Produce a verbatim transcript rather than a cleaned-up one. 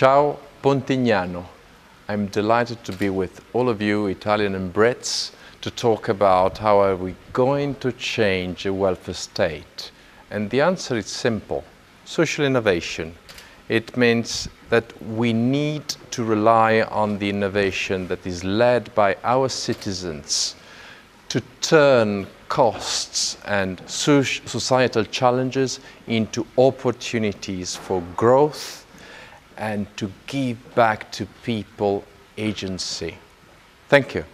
Ciao Pontignano. I'm delighted to be with all of you, Italian and Brits, to talk about how are we going to change a welfare state. And the answer is simple. Social innovation. It means that we need to rely on the innovation that is led by our citizens to turn costs and societal challenges into opportunities for growth and to give back to people agency. Thank you.